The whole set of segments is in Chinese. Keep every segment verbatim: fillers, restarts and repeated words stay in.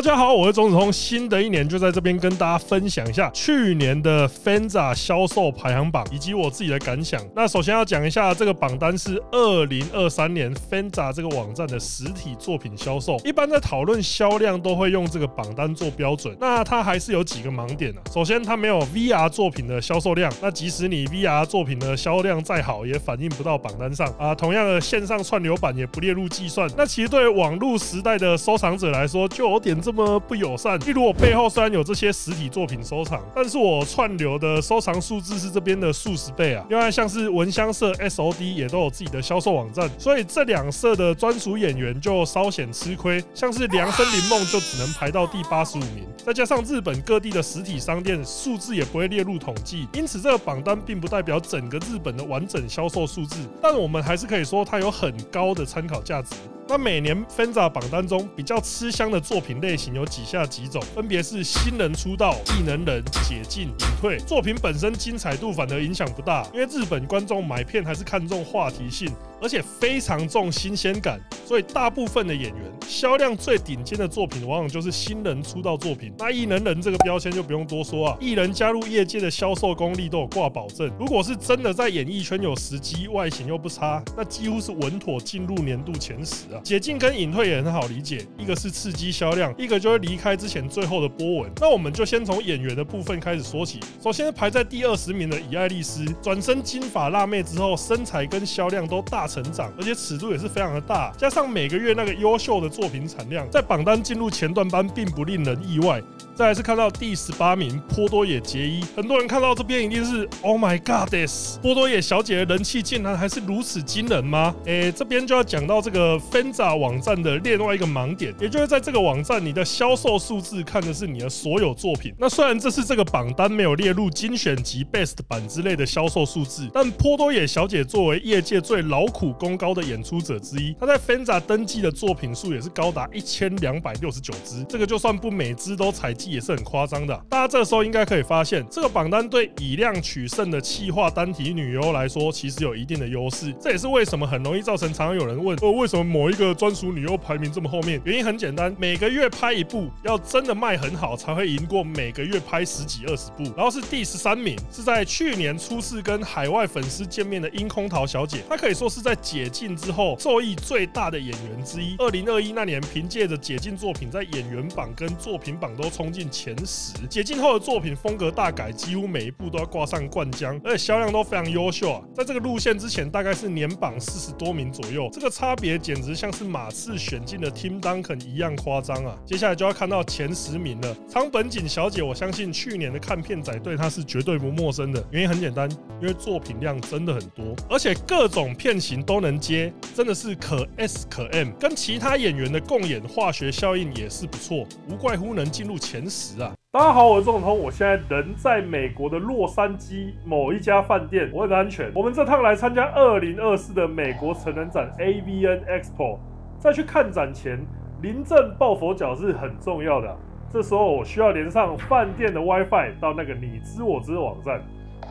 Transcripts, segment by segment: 大家好，我是钟子通。新的一年就在这边跟大家分享一下去年的 FANZA 销售排行榜以及我自己的感想。那首先要讲一下，这个榜单是二零二三年 FANZA 这个网站的实体作品销售。一般在讨论销量都会用这个榜单做标准，那它还是有几个盲点啊。首先，它没有 V R 作品的销售量，那即使你 V R 作品的销量再好，也反映不到榜单上啊。同样的，线上串流版也不列入计算。那其实对网络时代的收藏者来说，就有点 这么不友善。例如我背后虽然有这些实体作品收藏，但是我串流的收藏数字是这边的数十倍啊。另外像是闻香社、S O D 也都有自己的销售网站，所以这两社的专属演员就稍显吃亏。像是梁森林梦就只能排到第八十五名，再加上日本各地的实体商店数字也不会列入统计，因此这个榜单并不代表整个日本的完整销售数字，但我们还是可以说它有很高的参考价值。 那每年 FANZA 榜单中比较吃香的作品类型有以下几种，分别是新人出道、技能人、解禁、隐退。作品本身精彩度反而影响不大，因为日本观众买片还是看重话题性，而且非常重新鲜感，所以大部分的演员销量最顶尖的作品往往就是新人出道作品。那艺能人这个标签就不用多说啊，艺人加入业界的销售功力都有挂保证。如果是真的在演艺圈有时机，外形又不差，那几乎是稳妥进入年度前十啊。 解禁跟隐退也很好理解，一个是刺激销量，一个就会离开之前最后的波纹。那我们就先从演员的部分开始说起。首先排在第二十名的以爱丽丝，转身金发辣妹之后，身材跟销量都大成长，而且尺度也是非常的大。加上每个月那个优秀的作品产量，在榜单进入前段班并不令人意外。再来是看到第十八名波多野结衣，很多人看到这边一定是 Oh my Goddess， 波多野小姐的人气竟然还是如此惊人吗？诶，这边就要讲到这个 FANZA 网站的另外一个盲点，也就是在这个网站，你的销售数字看的是你的所有作品。那虽然这次这个榜单没有列入精选集 Best 版之类的销售数字，但波多野小姐作为业界最劳苦功高的演出者之一，她在 FANZA 登记的作品数也是高达一千两百六十九支，这个就算不每支都采集也是很夸张的啊。大家这时候应该可以发现，这个榜单对以量取胜的企划单体女优来说，其实有一定的优势。这也是为什么很容易造成常常有人问，呃，为什么某一 这个专属女优排名这么后面，原因很简单，每个月拍一部，要真的卖很好才会赢过每个月拍十几二十部。然后是第十三名，是在去年初次跟海外粉丝见面的樱空桃小姐，她可以说是在解禁之后受益最大的演员之一。二零二一那年，凭借着解禁作品，在演员榜跟作品榜都冲进前十。解禁后的作品风格大改，几乎每一部都要挂上冠章，而且销量都非常优秀啊。在这个路线之前，大概是年榜四十多名左右，这个差别简直像 是马刺选进的 Tim Duncan 一样夸张啊！接下来就要看到前十名了。仓本景小姐，我相信去年的看片仔对她是绝对不陌生的。原因很简单，因为作品量真的很多，而且各种片型都能接，真的是可 S 可 M。跟其他演员的共演化学效应也是不错，无怪乎能进入前十啊！ 大家好，我是钟子通，我现在人在美国的洛杉矶某一家饭店，我很安全。我们这趟来参加二零二四的美国成人展 A V N Expo， 在去看展前，临阵抱佛脚是很重要的啊。这时候我需要连上饭店的 WiFi 到那个你知我知网站，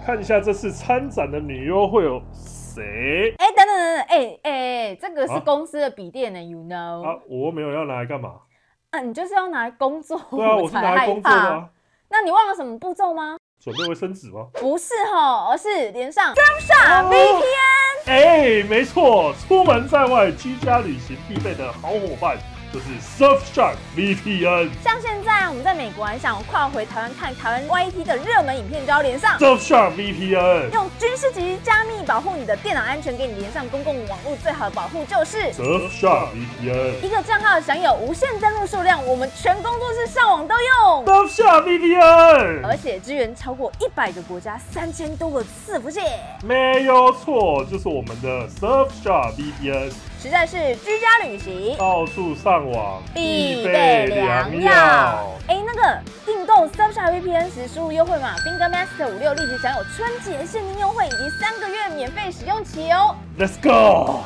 看一下这次参展的女优会有谁。哎、欸，等等等等，哎哎哎，这个是公司的笔电呢、啊、，you know？ 啊，我没有要拿来干嘛？ 啊，你就是要拿来工作，对啊，我是拿来工作的啊。那你忘了什么步骤吗？准备卫生纸吗？不是齁，而是连上 Surfshark V P N。哎，没错，出门在外、居家旅行必备的好伙伴就是 Surfshark V P N。像现在啊，我们在美国还想跨回台湾看台湾 Y T 的热门影片，就要连上 Surfshark V P N。用军事级加密保护你的电脑安全，给你连上公共网络最好的保护就是 Surfshark V P N。一个账号享有无限登录数量，我们全工作室上网都用 Surfshark V P N， 而且支援超过一百个国家、三千多个伺服器。没有错，就是我们的 Surfshark V P N。 实在是居家旅行、到处上网必备良药。哎、欸，那个订购 Surfshark V P N 时输入优惠码 Finger Master 五六立即享有春节限定优惠以及三个月免费使用期哦。Let's go。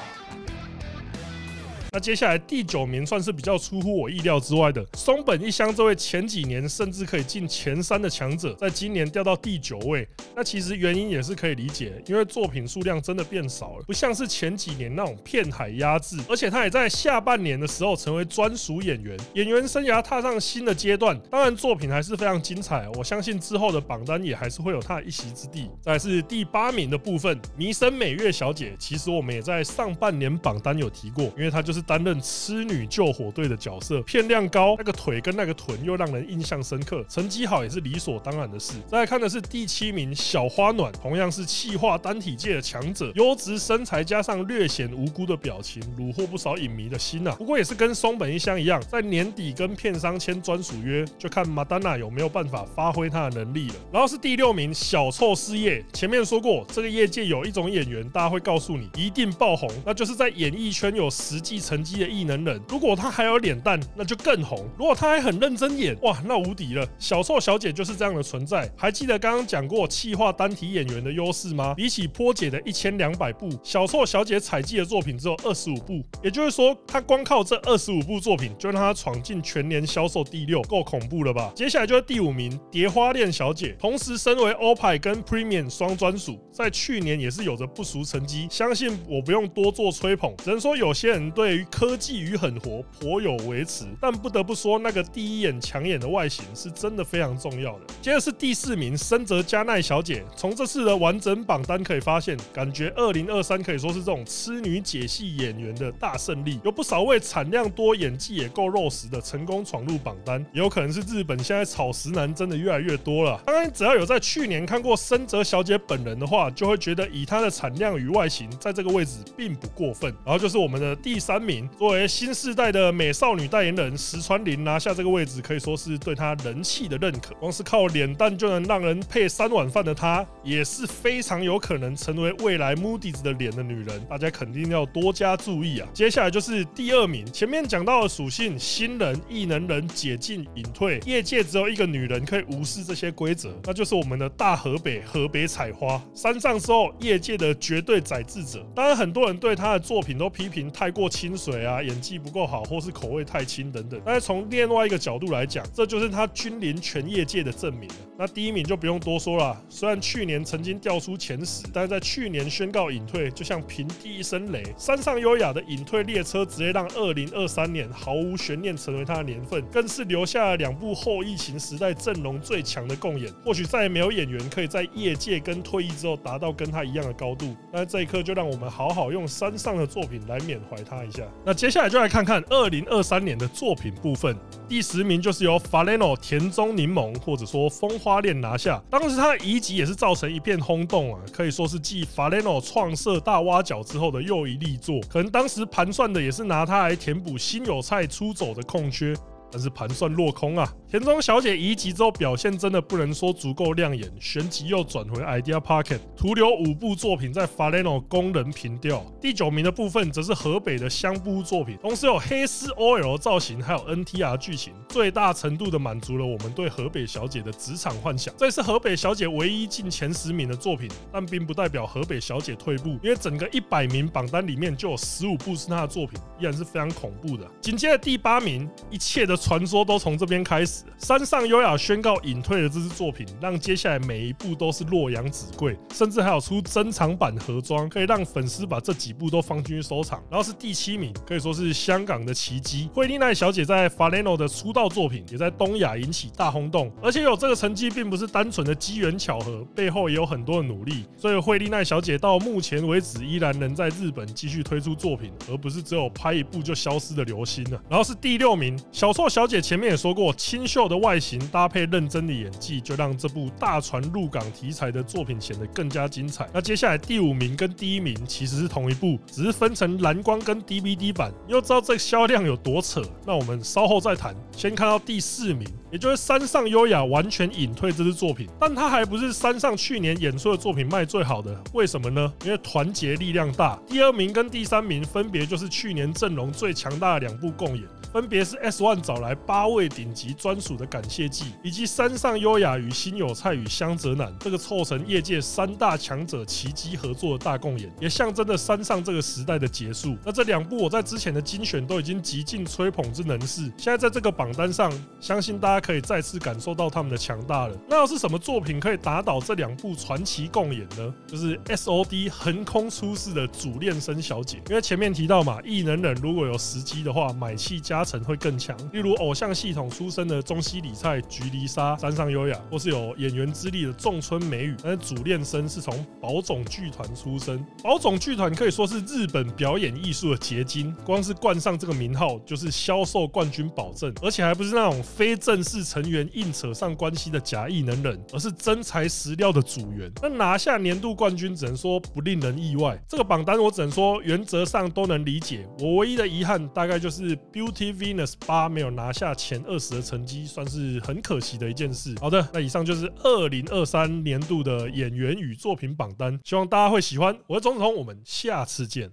那接下来第九名算是比较出乎我意料之外的，松本一香这位前几年甚至可以进前三的强者，在今年掉到第九位。那其实原因也是可以理解，因为作品数量真的变少了，不像是前几年那种片海压制。而且他也在下半年的时候成为专属演员，演员生涯踏上新的阶段。当然作品还是非常精彩，我相信之后的榜单也还是会有他的一席之地。再来是第八名的部分，弥生美月小姐，其实我们也在上半年榜单有提过，因为她就是担任痴女救火队的角色，片量高，那个腿跟那个臀又让人印象深刻，成绩好也是理所当然的事。再来看的是第七名小花暖，同样是企划单体界的强者，优质身材加上略显无辜的表情，虏获不少影迷的心啊。不过也是跟松本一香一样，在年底跟片商签专属约，就看马丹娜有没有办法发挥她的能力了。然后是第六名小臭事业，前面说过，这个业界有一种演员，大家会告诉你一定爆红，那就是在演艺圈有实际成绩的艺能人。如果他还有脸蛋，那就更红；如果他还很认真演，哇，那无敌了。小臭小姐就是这样的存在。还记得刚刚讲过企划单体演员的优势吗？比起波姐的一千两百部，小臭小姐采集的作品只有二十五部，也就是说，她光靠这二十五部作品就让她闯进全年销售第六，够恐怖了吧？接下来就是第五名蝶花恋小姐，同时身为 O P I 跟 Premium 双专属，在去年也是有着不俗成绩，相信我不用多做吹捧，只能说有些人对于科技与狠活颇有微词，但不得不说那个第一眼抢眼的外形是真的非常重要的。接着是第四名深泽佳奈小姐，从这次的完整榜单可以发现，感觉二零二三可以说是这种痴女解析演员的大胜利，有不少位产量多、演技也够肉食的成功闯入榜单，也有可能是日本现在草食男真的越来越多了。当然，只要有在去年看过深泽小姐本人的话，就会觉得以她的产量与外形，在这个位置并不过分。然后就是我们的第三名，作为新世代的美少女代言人石川绫拿下这个位置，可以说是对她人气的认可。光是靠脸蛋就能让人配三碗饭的她，也是非常有可能成为未来 Moody's 的脸的女人，大家肯定要多加注意啊。接下来就是第二名，前面讲到的属性新人、异能人、解禁、隐退，业界只有一个女人可以无视这些规则，那就是我们的大河北河北采花，山上之后业界的绝对宰制者。当然很多人对她的作品都批评太过清水啊，演技不够好，或是口味太轻等等，但是从另外一个角度来讲，这就是她君临全业界的证明了。那第一名就不用多说了，虽然去年曾经掉出前十，但是在去年宣告隐退，就像平地一声雷，山上优雅的隐退列车直接让二零二三年毫无悬念成为她的年份，更是留下了两部后疫情时代阵容最强的共演。或许再也没有演员可以在业界跟退役之后达到跟她一样的高度，但是这一刻就让我们好好用山上的作品来缅怀她一下。那接下来就来看看二零二三年的作品部分。第十名就是由 Faleno 田中柠檬或者说风花恋拿下，当时她的遗集也是造成一片轰动啊，可以说是继 Faleno 创设大挖角之后的又一力作。可能当时盘算的也是拿她来填补新友菜出走的空缺，但是盘算落空啊！田中小姐移籍之后表现真的不能说足够亮眼，旋即又转回 Idea Pocket， 徒留五部作品在 Faleno 供人凭吊。第九名的部分则是河北的香布作品，同时有黑丝 O L 造型，还有 N T R 剧情，最大程度的满足了我们对河北小姐的职场幻想。这也是河北小姐唯一进前十名的作品，但并不代表河北小姐退步，因为整个一百名榜单里面就有十五部是她的作品，依然是非常恐怖的。紧接着第八名，一切的传说都从这边开始。山上优雅宣告隐退的这支作品，让接下来每一部都是洛阳纸贵，甚至还有出珍藏版盒装，可以让粉丝把这几部都放进去收藏。然后是第七名，可以说是香港的奇迹。惠利奈小姐在 Faleno 的出道作品，也在东亚引起大轰动。而且有这个成绩，并不是单纯的机缘巧合，背后也有很多的努力。所以惠利奈小姐到目前为止，依然能在日本继续推出作品，而不是只有拍一部就消失的流星了。然后是第六名，小臭小姐前面也说过，清秀的外形搭配认真的演技，就让这部大船入港题材的作品显得更加精彩。那接下来第五名跟第一名其实是同一部，只是分成蓝光跟 D V D 版。你又知道这销量有多扯，那我们稍后再谈。先看到第四名，也就是山上优雅完全隐退这支作品，但它还不是山上去年演出的作品卖最好的，为什么呢？因为团结力量大。第二名跟第三名分别就是去年阵容最强大的两部共演，分别是 S 一 找来八位顶级专属的感谢祭，以及山上优雅与新有菜与香泽男这个凑成业界三大强者齐机合作的大共演，也象征着山上这个时代的结束。那这两部我在之前的精选都已经极尽吹捧之能事，现在在这个榜单上，相信大家可以再次感受到他们的强大了。那又是什么作品可以打倒这两部传奇共演呢？就是 S O D 横空出世的主练生小姐，因为前面提到嘛，异能人如果有时机的话，买气加成会更强，例如偶像系统出身的中西里菜、菊梨沙、山上优雅，或是有演员之力的仲村美羽。但是主练生是从宝冢剧团出身，宝冢剧团可以说是日本表演艺术的结晶，光是冠上这个名号就是销售冠军保证，而且还不是那种非正式成员硬扯上关系的假异能人，而是真材实料的组员。那拿下年度冠军只能说不令人意外，这个榜单我只能说原则上都能理解，我唯一的遗憾大概就是 Beauty Venus 八没有拿下前二十的成绩，算是很可惜的一件事。好的，那以上就是二零二三年度的演员与作品榜单，希望大家会喜欢。我是钟子通，我们下次见。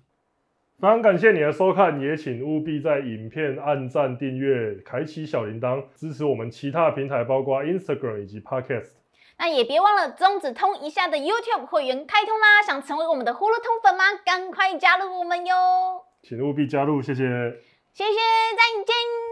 非常感谢你的收看，也请务必在影片按赞、订阅、开启小铃铛，支持我们其他平台，包括 Instagram 以及 Podcast。那也别忘了中指通一下的 YouTube 会员开通啦！想成为我们的呼噜通粉吗？赶快加入我们哟！请务必加入，谢谢，谢谢，再见。